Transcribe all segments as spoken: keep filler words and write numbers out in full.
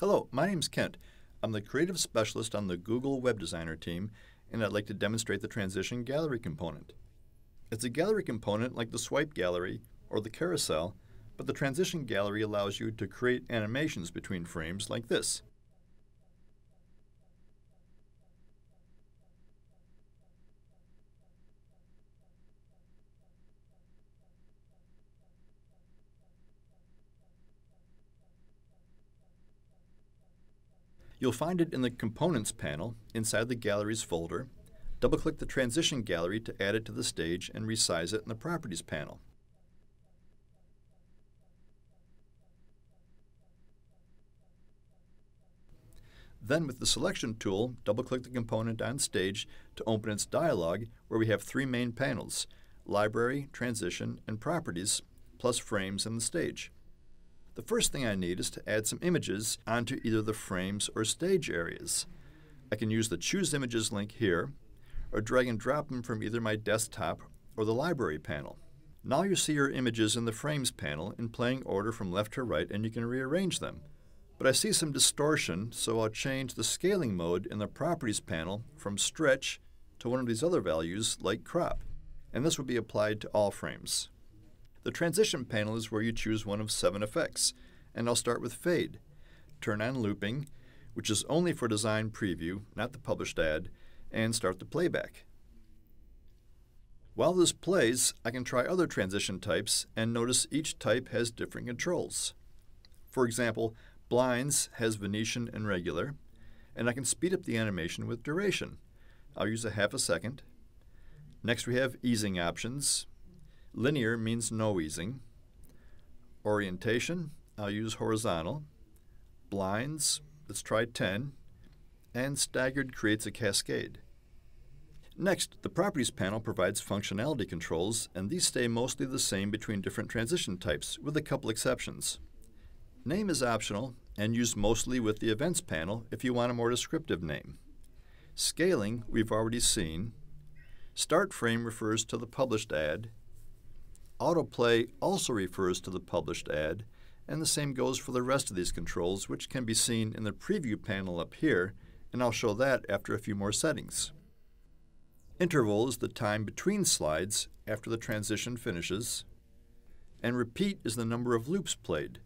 Hello, my name's Kent. I'm the creative specialist on the Google Web Designer team, and I'd like to demonstrate the transition gallery component. It's a gallery component like the swipe gallery or the carousel, but the transition gallery allows you to create animations between frames like this. You'll find it in the Components panel inside the Galleries folder. Double-click the Transition Gallery to add it to the stage and resize it in the Properties panel. Then with the Selection tool, double-click the component on stage to open its dialog where we have three main panels: Library, Transition, and Properties, plus Frames and the Stage. The first thing I need is to add some images onto either the frames or stage areas. I can use the Choose Images link here, or drag and drop them from either my desktop or the Library panel. Now you see your images in the Frames panel in playing order from left to right, and you can rearrange them. But I see some distortion, so I'll change the scaling mode in the Properties panel from Stretch to one of these other values like Crop, and this will be applied to all frames. The Transition panel is where you choose one of seven effects, and I'll start with Fade. Turn on Looping, which is only for design preview, not the published ad, and start the playback. While this plays, I can try other transition types and notice each type has different controls. For example, Blinds has Venetian and Regular, and I can speed up the animation with Duration. I'll use a half a second. Next we have Easing options. Linear means no easing. Orientation, I'll use horizontal. Blinds, let's try ten. And staggered creates a cascade. Next, the Properties panel provides functionality controls, and these stay mostly the same between different transition types, with a couple exceptions. Name is optional and used mostly with the Events panel if you want a more descriptive name. Scaling, we've already seen. Start frame refers to the published ad. Autoplay also refers to the published ad, and the same goes for the rest of these controls, which can be seen in the Preview panel up here, and I'll show that after a few more settings. Interval is the time between slides after the transition finishes, and repeat is the number of loops played.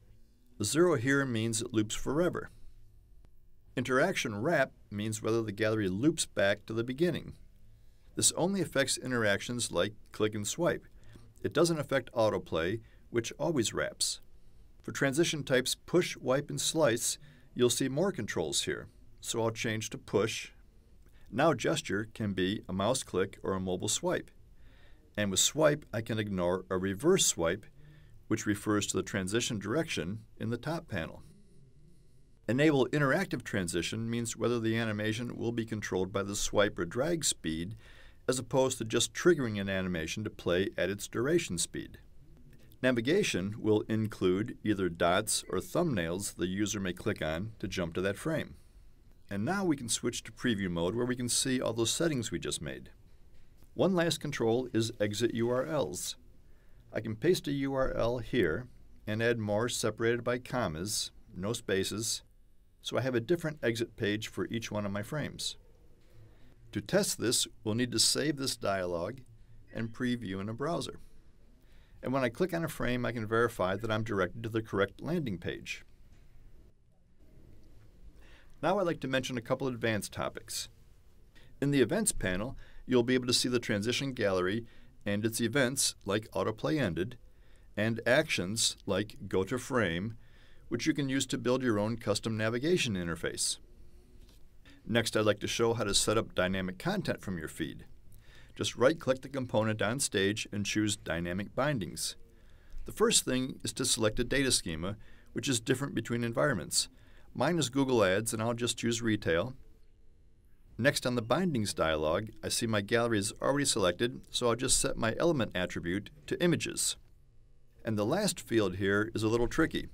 The zero here means it loops forever. Interaction wrap means whether the gallery loops back to the beginning. This only affects interactions like click and swipe. It doesn't affect autoplay, which always wraps. For transition types push, wipe, and slice, you'll see more controls here. So I'll change to push. Now gesture can be a mouse click or a mobile swipe. And with swipe, I can ignore a reverse swipe, which refers to the transition direction in the top panel. Enable interactive transition means whether the animation will be controlled by the swipe or drag speed, as opposed to just triggering an animation to play at its duration speed. Navigation will include either dots or thumbnails the user may click on to jump to that frame. And now we can switch to preview mode where we can see all those settings we just made. One last control is exit U R Ls. I can paste a U R L here and add more separated by commas, no spaces, so I have a different exit page for each one of my frames. To test this, we'll need to save this dialog and preview in a browser. And when I click on a frame, I can verify that I'm directed to the correct landing page. Now I'd like to mention a couple advanced topics. In the Events panel, you'll be able to see the transition gallery and its events like autoplay ended, and actions like go to frame, which you can use to build your own custom navigation interface. Next, I'd like to show how to set up dynamic content from your feed. Just right-click the component on stage and choose Dynamic Bindings. The first thing is to select a data schema, which is different between environments. Mine is Google Ads, and I'll just choose Retail. Next, on the Bindings dialog, I see my gallery is already selected, so I'll just set my element attribute to Images. And the last field here is a little tricky.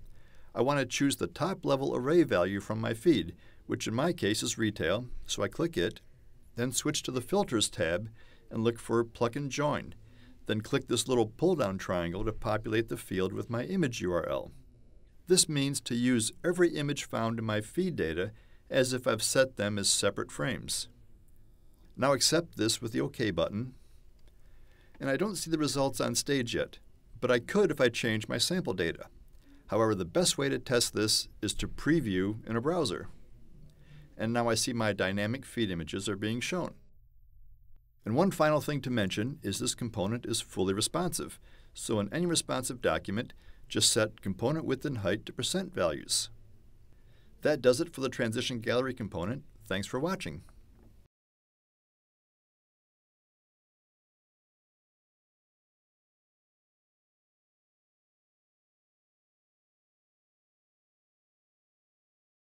I want to choose the top-level array value from my feed, which in my case is Retail, so I click it, then switch to the Filters tab and look for Pluck and Join, then click this little pull-down triangle to populate the field with my image U R L. This means to use every image found in my feed data as if I've set them as separate frames. Now accept this with the OK button. And I don't see the results on stage yet, but I could if I change my sample data. However, the best way to test this is to preview in a browser. And now I see my dynamic feed images are being shown. And one final thing to mention is this component is fully responsive. So in any responsive document, just set component width and height to percent values. That does it for the transition gallery component. Thanks for watching.